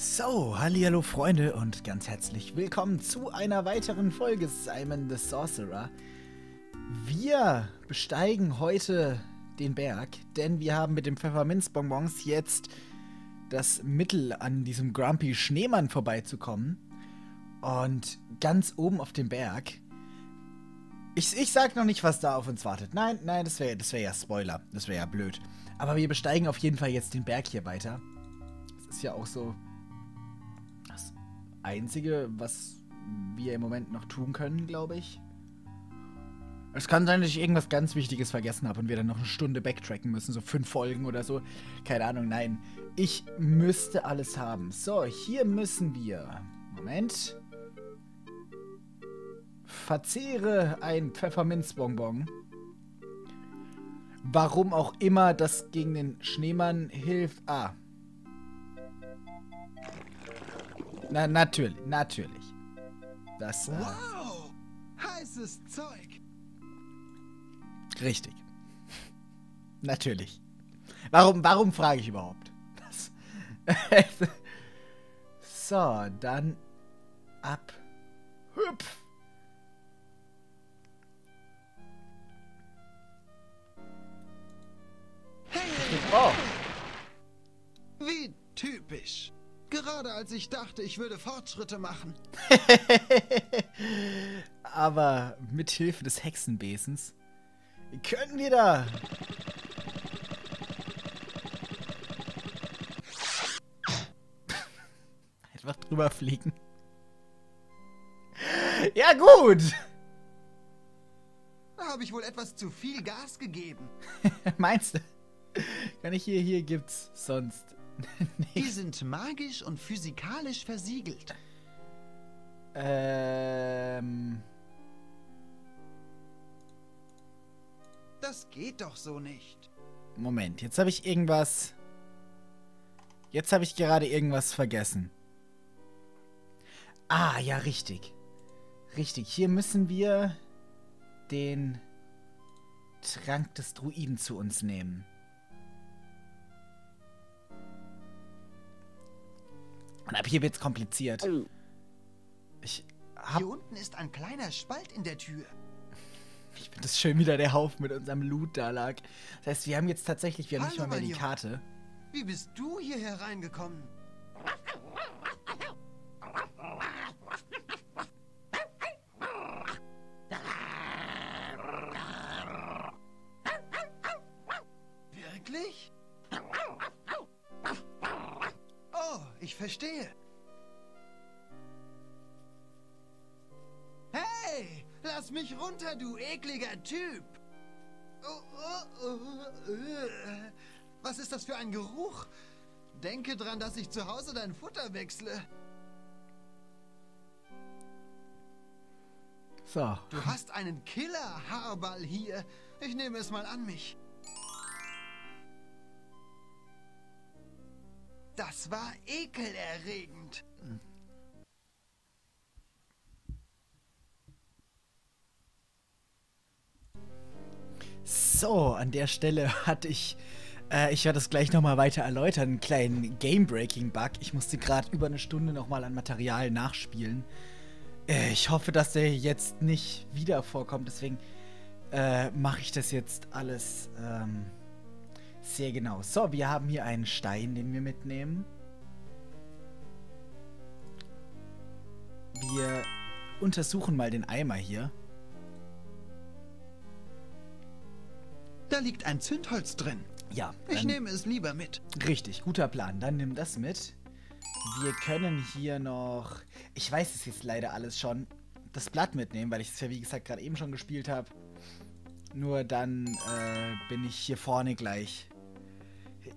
So, hallihallo Freunde und ganz herzlich willkommen zu einer weiteren Folge Simon the Sorcerer. Wir besteigen heute den Berg, denn wir haben mit den Pfefferminzbonbons jetzt das Mittel, an diesem Grumpy Schneemann vorbeizukommen. Und ganz oben auf dem Berg... Ich sag noch nicht, was da auf uns wartet. Nein, das wäre ja Spoiler. Das wäre ja blöd. Aber wir besteigen auf jeden Fall jetzt den Berg hier weiter. Das ist ja auch so... Einzige, was wir im Moment noch tun können, glaube ich. Es kann sein, dass ich irgendwas ganz Wichtiges vergessen habe und wir dann noch eine Stunde backtracken müssen, so 5 Folgen oder so. Keine Ahnung, nein. Ich müsste alles haben. So, hier müssen wir... Moment. Verzehre ein Pfefferminzbonbon. Warum auch immer das gegen den Schneemann hilft... Ah. Na, natürlich. Das, wow! Heißes Zeug! Richtig. Natürlich. Warum frage ich überhaupt? Das so, dann ab. Hüpf! Hey! Oh. Wie typisch! Gerade als ich dachte, ich würde Fortschritte machen. Aber mit Hilfe des Hexenbesens können wir da... einfach drüber fliegen. Ja gut! Da habe ich wohl etwas zu viel Gas gegeben. Meinst du? Kann ich hier gibt's sonst... Die sind magisch und physikalisch versiegelt. Das geht doch so nicht. Moment, jetzt habe ich irgendwas... Jetzt habe ich gerade irgendwas vergessen. Ah, ja, richtig. Richtig, hier müssen wir den Trank des Druiden zu uns nehmen. Und ab hier wird's kompliziert. Hier unten ist ein kleiner Spalt in der Tür. Ich finde das schön, wieder der Haufen mit unserem Loot da lag. Das heißt, wir haben jetzt tatsächlich, wir haben nicht mal mehr die Karte. Wie bist du hier hereingekommen? Wirklich? Ich verstehe. Hey, lass mich runter, du ekliger Typ. Was ist das für ein Geruch? Denke dran, dass ich zu Hause dein Futter wechsle. So. Du hast einen Killer-Haarball hier. Ich nehme es mal an mich. Das war ekelerregend. So, an der Stelle hatte ich, ich werde das gleich nochmal weiter erläutern, einen kleinen Game-Breaking-Bug. Ich musste gerade über eine Stunde nochmal an Material nachspielen. Ich hoffe, dass der jetzt nicht wieder vorkommt, deswegen mache ich das jetzt alles, sehr genau. So, wir haben hier einen Stein, den wir mitnehmen. Wir untersuchen mal den Eimer hier. Da liegt ein Zündholz drin. Ja. Ich nehme es lieber mit. Richtig, guter Plan. Dann nimm das mit. Wir können hier noch... Ich weiß es jetzt leider alles schon. Das Blatt mitnehmen, weil ich es ja, wie gesagt, gerade eben schon gespielt habe. Nur dann bin ich hier vorne gleich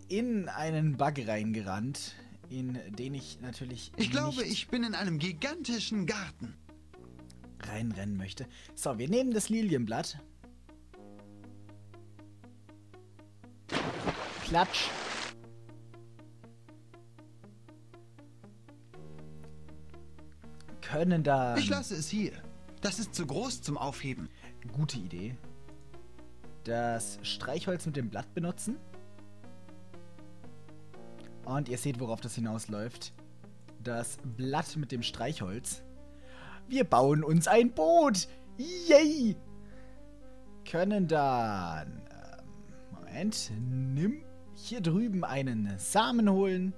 in einen Bug reingerannt, in den ich natürlich nicht... Ich glaube, ich bin in einem gigantischen Garten. ...reinrennen möchte. So, wir nehmen das Lilienblatt. Klatsch. Können da... Ich lasse es hier. Das ist zu groß zum Aufheben. Gute Idee. Das Streichholz mit dem Blatt benutzen. Und ihr seht, worauf das hinausläuft. das Blatt mit dem Streichholz. Wir bauen uns ein Boot. Yay! Können dann... Moment. Nimm hier drüben einen Samen holen.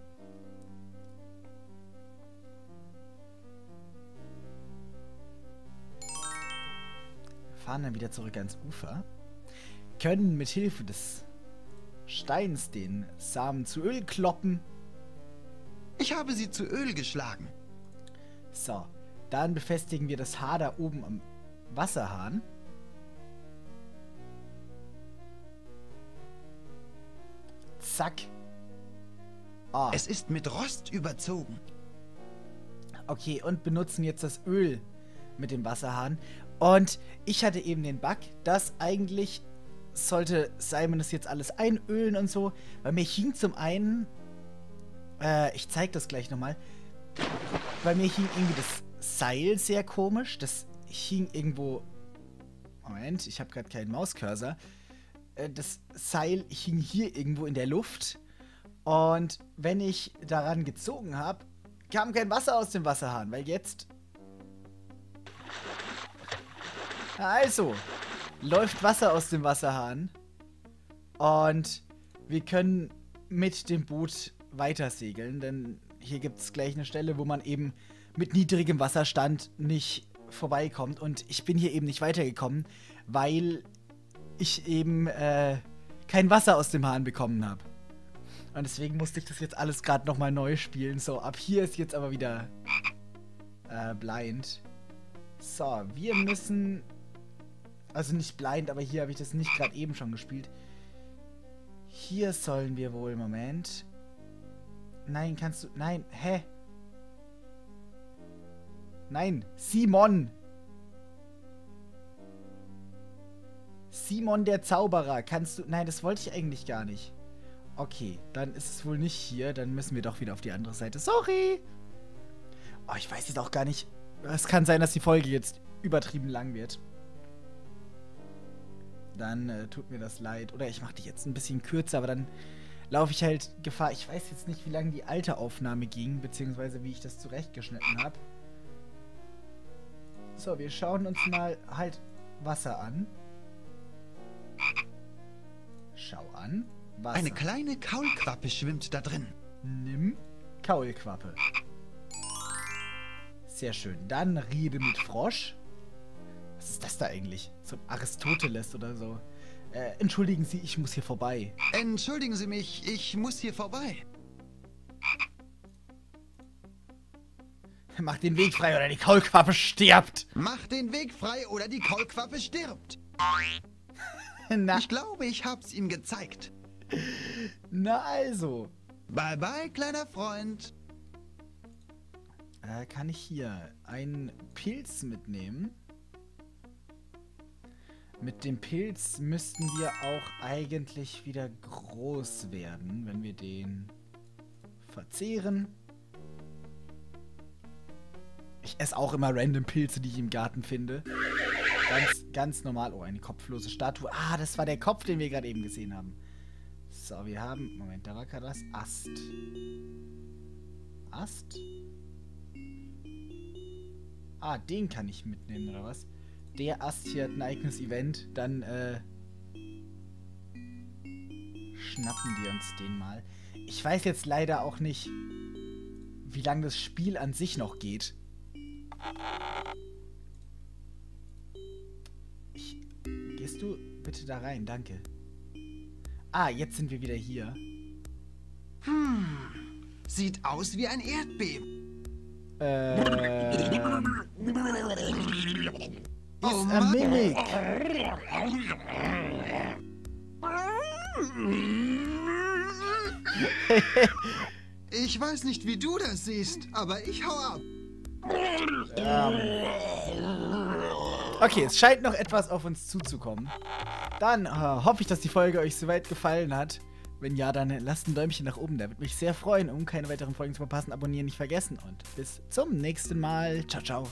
Fahren dann wieder zurück ans Ufer. Können mit Hilfe des Steins den Samen zu Öl kloppen. Ich habe sie zu Öl geschlagen. So, dann befestigen wir das Haar da oben am Wasserhahn. Zack. Oh. Es ist mit Rost überzogen. Okay, und benutzen jetzt das Öl mit dem Wasserhahn. Und ich hatte eben den Bug, dass eigentlich sollte Simon das jetzt alles einölen und so. Weil mir hing zum einen... ich zeig das gleich nochmal. Bei mir hing irgendwie das Seil sehr komisch. Das hing irgendwo... Moment, ich habe gerade keinen Mauscursor. Das Seil hing hier irgendwo in der Luft. Und wenn ich daran gezogen habe, kam kein Wasser aus dem Wasserhahn. Weil jetzt... Also, läuft Wasser aus dem Wasserhahn. Und wir können mit dem Boot weiter segeln, denn hier gibt es gleich eine Stelle, wo man eben mit niedrigem Wasserstand nicht vorbeikommt. Und ich bin hier eben nicht weitergekommen, weil ich eben kein Wasser aus dem Hahn bekommen habe. Und deswegen musste ich das jetzt alles gerade nochmal neu spielen. So, ab hier ist jetzt aber wieder blind. So, wir müssen... Also nicht blind, aber hier habe ich das nicht gerade eben schon gespielt. Hier sollen wir wohl... Moment... Nein, kannst du... Nein, hä? Nein, Simon! Simon der Zauberer, kannst du... Nein, das wollte ich eigentlich gar nicht. Okay, dann ist es wohl nicht hier. Dann müssen wir doch wieder auf die andere Seite. Sorry! Oh, ich weiß jetzt auch gar nicht... Es kann sein, dass die Folge jetzt übertrieben lang wird. Dann tut mir das leid. Oder ich mache die jetzt ein bisschen kürzer, aber dann... laufe ich halt Gefahr. Ich weiß jetzt nicht, wie lange die alte Aufnahme ging, beziehungsweise wie ich das zurechtgeschnitten habe. So, wir schauen uns mal halt Wasser an. Schau an. Wasser. Eine kleine Kaulquappe schwimmt da drin. Nimm Kaulquappe. Sehr schön. Dann Rede mit Frosch. Was ist das da eigentlich? So ein Aristoteles oder so. Entschuldigen Sie, ich muss hier vorbei. Entschuldigen Sie mich, ich muss hier vorbei. Mach den Weg frei oder die Kaulquappe stirbt. Mach den Weg frei oder die Kaulquappe stirbt. Na. Ich glaube, ich hab's ihm gezeigt. Na also. Bye bye, kleiner Freund. Kann ich hier einen Pilz mitnehmen? Mit dem Pilz müssten wir auch eigentlich wieder groß werden, wenn wir den verzehren. Ich esse auch immer random Pilze, die ich im Garten finde. Ganz, ganz normal. Oh, eine kopflose Statue. Ah, das war der Kopf, den wir gerade eben gesehen haben. So, wir haben... Moment, da war gerade das Ast. Ast? Ah, den kann ich mitnehmen, oder was? Der Ast hier hat ein eigenes Event, dann schnappen wir uns den mal. Ich weiß jetzt leider auch nicht, wie lange das Spiel an sich noch geht. Gehst du bitte da rein, danke. Ah, jetzt sind wir wieder hier. Hm, sieht aus wie ein Erdbeben. Oh, a Mimik. Ich weiß nicht, wie du das siehst, aber ich hau ab. Okay, es scheint noch etwas auf uns zuzukommen. Dann hoffe ich, dass die Folge euch soweit gefallen hat. Wenn ja, dann lasst ein Däumchen nach oben. Da würde mich sehr freuen, um keine weiteren Folgen zu verpassen. Abonnieren nicht vergessen und bis zum nächsten Mal. Ciao, ciao.